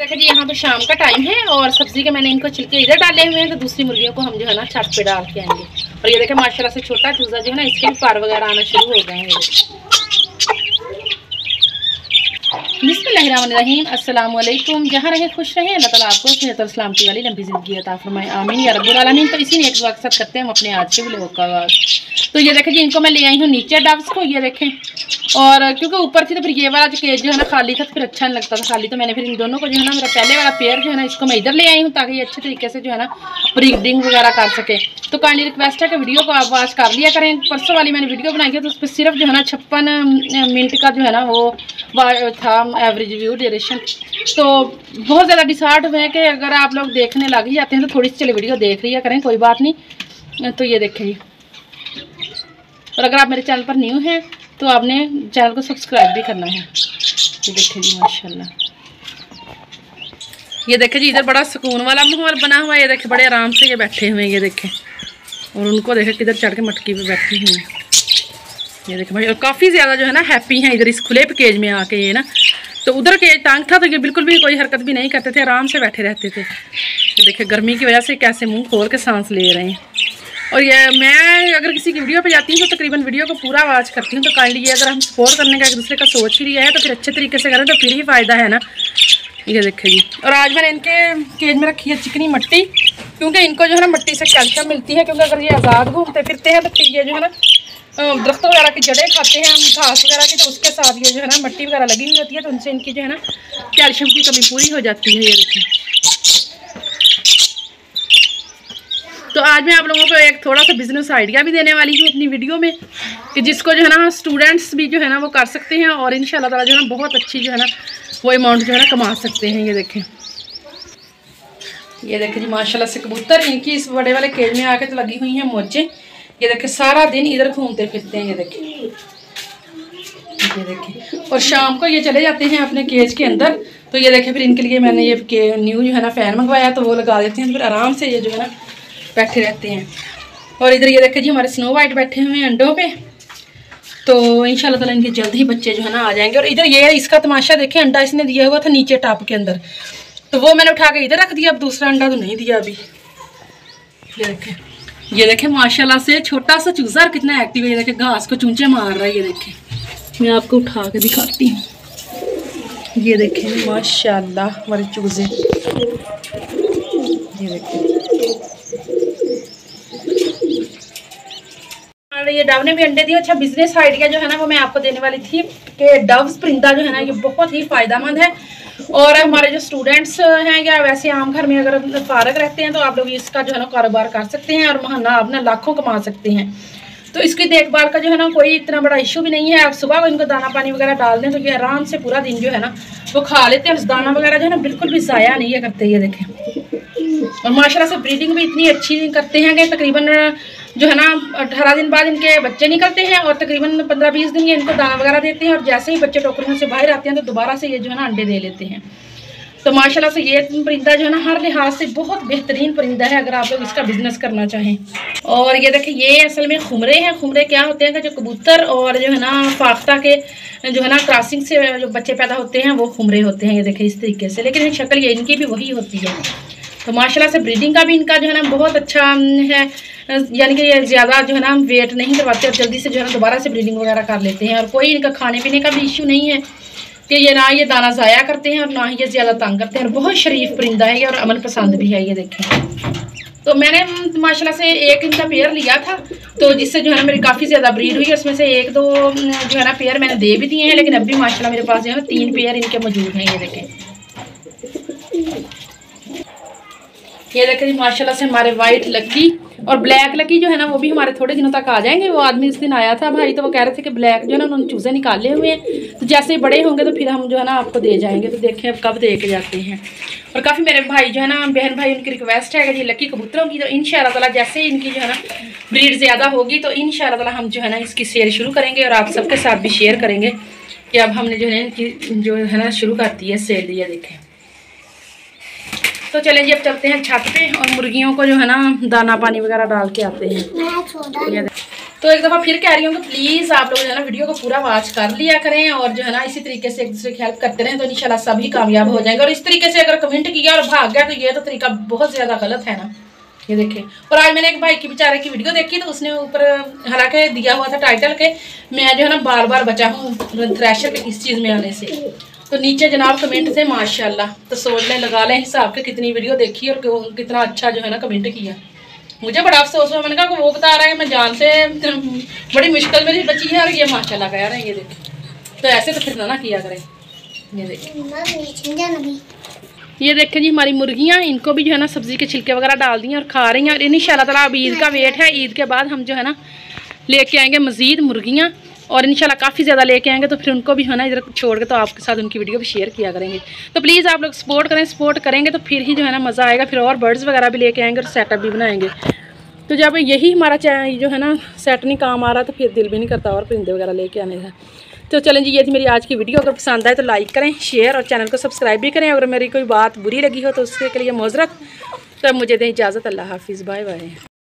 देखिए जी यहाँ तो शाम का टाइम है और सब्जी के मैंने इनको छिलके इधर डाले हुए हैं, तो दूसरी मुर्गियों को हम जो है ना छत पे डाल के आएंगे। और ये देखिए माशाल्लाह से छोटा चूजा जो है ना, इसके भी पार वगैरह आना शुरू हो गए हैं। बिस्मिल्लाहिर्रहमानिर्रहीम, अस्सलामुअलैकुम। जहाँ रहें खुश रहें, अल्लाह ताला आपको सेहत और सलामती वाली लंबी ज़िंदगी अता फरमाए, आमीन या रब्बुल आलमीन। तो इसी नेक दुआ के साथ करते हैं हम अपने आज के व्लॉग का आगाज़। तो ये देखें जी इनको मैं ले आई हूँ नीचे डब्स को, ये देखें, और क्योंकि ऊपर थी तो फिर ये वाला जो केज जो है ना खाली था, फिर अच्छा नहीं लगता था खाली, तो मैंने फिर इन दोनों को जो है ना, मेरा पहले वाला पेयर जो है ना, इसको मैं इधर ले आई हूँ ताकि ये अच्छे तरीके से जो है ना ब्रीडिंग वगैरह कर सके। तो काइंडली रिक्वेस्ट है कि वीडियो को आप वॉच कर लिया करें। परसों वाली मैंने वीडियो बनाई है तो उस पर सिर्फ जो है ना 56 मिनट का जो है ना वो था एवरेज व्यू ड्यूरेशन। तो बहुत ज़्यादा डिसार्ड हुए कि अगर आप लोग देखने लग ही जाते हैं तो थोड़ी सी चले वीडियो देख लिया करें, कोई बात नहीं। तो ये देखें, और अगर आप मेरे चैनल पर न्यू हैं तो आपने चैनल को सब्सक्राइब भी करना है। ये देखें जी माशाल्लाह, ये देखें जी इधर बड़ा सुकून वाला माहौल बना हुआ है। ये देखें बड़े आराम से ये बैठे हुए हैं, ये देखें, और उनको देखें किधर चढ़ के मटकी पे बैठी हुई हैं। ये देखें भाई, और काफ़ी ज़्यादा जो है ना हैप्पी हैं इधर इस खुले केज में आके। ये ना तो उधर केज तंग था तो ये बिल्कुल भी कोई हरकत भी नहीं करते थे, आराम से बैठे रहते थे। ये देखें गर्मी की वजह से कैसे मुँह खोल के सांस ले रहे हैं। और ये मैं अगर किसी की वीडियो पे जाती हूँ तो तकरीबन वीडियो को पूरा वॉच करती हूँ। तो काइंडली अगर हम सपोर्ट करने का एक दूसरे का सोच ही लिया है तो फिर अच्छे तरीके से करें तो फिर ही फ़ायदा है ना। ये देखें जी, और आज मैंने इनके केज में रखी है चिकनी मट्टी, क्योंकि इनको जो है ना मट्टी से कैल्शियम मिलती है, क्योंकि अगर ये आज़ाद घूमते फिरते हैं तो फिर ये जो है ना दरख्तों वगैरह की जड़ें खाते हैं हम, घास वगैरह की, तो उसके साथ ये जो है ना मट्टी वगैरह लगी हुई होती है, तो उनसे इनकी जो है ना कैल्शियम की कमी पूरी हो जाती है। ये देखें, तो आज मैं आप लोगों को एक थोड़ा सा बिजनेस आइडिया भी देने वाली हूँ अपनी वीडियो में, कि जिसको जो है ना स्टूडेंट्स भी जो है ना वो कर सकते हैं, और इंशाल्लाह ताला जो है ना बहुत अच्छी जो है ना वो अमाउंट जो है ना कमा सकते हैं। ये देखें, ये देखें जी माशाल्लाह से कबूतर इनकी इस बड़े वाले केज में आके तो लगी हुई हैं मोजे। ये देखें सारा दिन इधर घूमते फिरते हैं। ये देखें, ये देखें, और शाम को ये चले जाते हैं अपने केज के अंदर। तो ये देखें फिर इनके लिए मैंने ये न्यू जो है ना फ़ैन मंगवाया, तो वो लगा देते हैं, फिर आराम से ये जो है ना बैठे रहते हैं। और इधर ये देखें जी हमारे स्नो वाइट बैठे हुए हैं अंडों पे, तो इंशाल्लाह ताला इनके जल्द ही बच्चे जो है ना आ जाएंगे। और इधर ये इसका तमाशा देखें, अंडा इसने दिया हुआ था नीचे टॉप के अंदर, तो वो मैंने उठा के इधर रख दिया, अब दूसरा अंडा तो नहीं दिया अभी। ये देखें, ये देखें माशाल्लाह से छोटा सा चूज़ा कितना एक्टिव है। ये देखें घास को चूंचे मार रहा है। ये देखें, मैं आपको उठा के दिखाती हूँ। ये देखें माशाल्लाह हमारे चूज़े, ये देखें ये डव ने भी अंडे दिए। अच्छा बिजनेस आइडिया जो है ना वो मैं आपको देने वाली थी कि डव्स परिंदा जो है ना ये बहुत ही फ़ायदेमंद है, और हमारे जो स्टूडेंट्स हैं या वैसे आम घर में अगर फारग रहते हैं तो आप लोग इसका जो है ना कारोबार कर सकते हैं, और महाना अपना लाखों कमा सकते हैं। तो इसकी देखभाल का जो है ना कोई इतना बड़ा इशू भी नहीं है। आप सुबह को इनको दाना पानी वगैरह डाल दें तो ये आराम से पूरा दिन जो है ना वो खा लेते हैं, और दाना वगैरह जो है ना बिल्कुल भी ज़ाया नहीं है करते। ये देखें, और माशाल्लाह से ब्रीडिंग भी इतनी अच्छी करते हैं कि तकरीबन जो है ना 18 दिन बाद इनके बच्चे निकलते हैं, और तकरीबन 15-20 दिन ये इनको दाना वगैरह देते हैं, और जैसे ही बच्चे टोकरियों से बाहर आते हैं तो दोबारा से ये जो है ना अंडे दे लेते हैं। तो माशाल्लाह से ये परिंदा जो है ना हर लिहाज से बहुत बेहतरीन परिंदा है, अगर आप लोग इसका बिजनेस करना चाहें। और ये देखिए ये असल में खुमरे हैं। खुमरे क्या होते हैं कि जो कबूतर और जो है ना फाख्ता के जो है ना क्रॉसिंग से जो बच्चे पैदा होते हैं वो खुमरे होते हैं। ये देखिए इस तरीके से, लेकिन शक्ल ये इनकी भी वही होती है। तो माशाल्लाह से ब्रीडिंग का भी इनका जो है ना बहुत अच्छा है, यानी कि ये ज़्यादा जो है ना वेट नहीं करवाते, और जल्दी से जो है ना दोबारा से ब्रीडिंग वगैरह कर लेते हैं, और कोई इनका खाने पीने का भी इशू नहीं है कि ये ना ये दाना ज़ाया करते हैं और ना ही ये ज़्यादा तंग करते हैं, और बहुत शरीफ परिंदा है ये, और अमन पसंद भी है। ये देखें, तो मैंने माशाल्लाह से एक इनका पेयर लिया था, तो जिससे जो है ना मेरी काफ़ी ज़्यादा ब्रीड हुई, उसमें से 1-2 जो है ना पेयर मैंने दे भी दिए हैं, लेकिन अब भी माशाल्लाह मेरे पास जो है ना 3 पेयर इनके मौजूद हैं। ये देखें, ये देखें जी माशाल्लाह से हमारे वाइट लकी और ब्लैक लकी जो है ना वो भी हमारे थोड़े दिनों तक आ जाएंगे। वो आदमी इस दिन आया था भाई, तो वो कह रहे थे कि ब्लैक जो है ना उन्होंने चूज़े निकाले हुए हैं, तो जैसे ही बड़े होंगे तो फिर हम जो है ना आपको दे जाएंगे। तो देखें अब कब दे के जाते हैं। और काफ़ी मेरे भाई जो है ना बहन भाई उनकी रिक्वेस्ट है कि ये लकी कबूतरों की, तो इंशाल्लाह ताला जैसे ही इनकी जो है ना ब्रीड ज़्यादा होगी तो इंशाल्लाह ताला हम जो है ना इसकी शेयर शुरू करेंगे, और आप सबके साथ भी शेयर करेंगे कि अब हमने जो है इनकी जो है ना शुरू करती है सेल। ये देखें, तो चलें जी अब चलते हैं छत पे, और मुर्गियों को जो है ना दाना पानी वगैरह डाल के आते हैं। तो एक दफ़ा फिर कह रही हूँ कि प्लीज़ आप लोग जो है ना वीडियो को पूरा वॉच कर लिया करें और जो है ना इसी तरीके से एक दूसरे की हेल्प करते रहें तो इंशाल्लाह सभी कामयाब हो जाएंगे। और इस तरीके से अगर कमेंट किया और भाग गया तो ये तो तरीका बहुत ज़्यादा गलत है ना, ये देखें। और आज मैंने एक भाई की बेचारे की वीडियो देखी तो उसने ऊपर हालांकि दिया हुआ था टाइटल के मैं जो है ना बार बार बचा हूँ थ्रेशर के इस चीज़ में आने से, तो नीचे जनाब कमेंट थे माशाल्लाह। तो सोच लें लगा लें हिसाब के कितनी वीडियो देखी और कितना अच्छा जो है ना कमेंट किया। मुझे बड़ा अफसोस हुआ, मैंने कहा वो बता रहा है मैं जान से बड़ी मुश्किल मेरी बची है और ये माशाल्लाह कह रहे हैं, ये देखें। तो ऐसे तो फिर ना किया करें, ये देखें। ये देखें जी हमारी मुर्गियाँ, इनको भी जो है ना सब्ज़ी के छिलके वगैरह डाल दिए और खा रही हैं। और इंशाल्लाह ताला अब ईद का वेट है, ईद के बाद हम जो है ना लेके आएंगे मज़ीद मुर्गियाँ और इंशाल्लाह काफ़ी ज़्यादा लेके आएंगे तो फिर उनको भी है ना इधर छोड़ के तो आपके साथ उनकी वीडियो भी शेयर किया करेंगे। तो प्लीज़ आप लोग सपोर्ट करें, सपोर्ट करेंगे तो फिर ही जो है ना मज़ा आएगा, फिर और बर्ड्स वगैरह भी लेके आएंगे और सेटअप भी बनाएंगे। तो जब यही हमारा जो है ना सेट नहीं काम आ रहा तो फिर दिल भी नहीं करता और परिंदे वगैरह लेके आने का। तो चलें जी, ये थी मेरी आज की वीडियो, अगर पसंद आए तो लाइक करें, शेयर और चैनल को सब्सक्राइब भी करें। अगर मेरी कोई बात बुरी लगी हो तो उसके लिए मुआजरत। तब मुझे दें इजाज़त, अल्लाह हाफिज़, बाय बाय।